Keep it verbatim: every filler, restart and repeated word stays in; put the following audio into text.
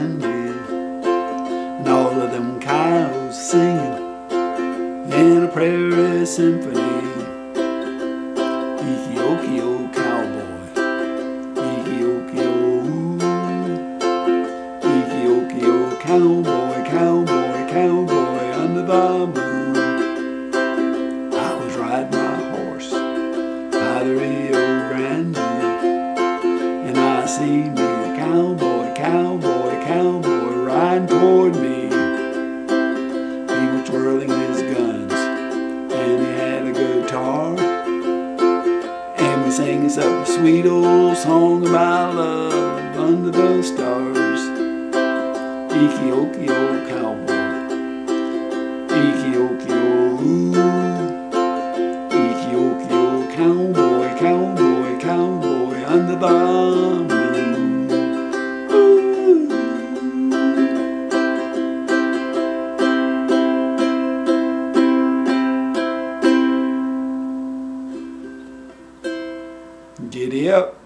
and you, and all of them cows singing in a prairie symphony. Eekee-okee-o cowboy, eekee-okee-o, eekee-okee-o cowboy, cowboy, cowboy under the moon. I was riding my horse by the Rio Grande, and I seen me a cowboy, cowboy, cowboy riding toward me. He was twirling his guns and he had a guitar, and we sang us up a sweet old song about love under the stars. Eekee-okee-o cowboy, eekee-okee-o, eekee-okee-o cowboy, cowboy, cowboy under the giddy up.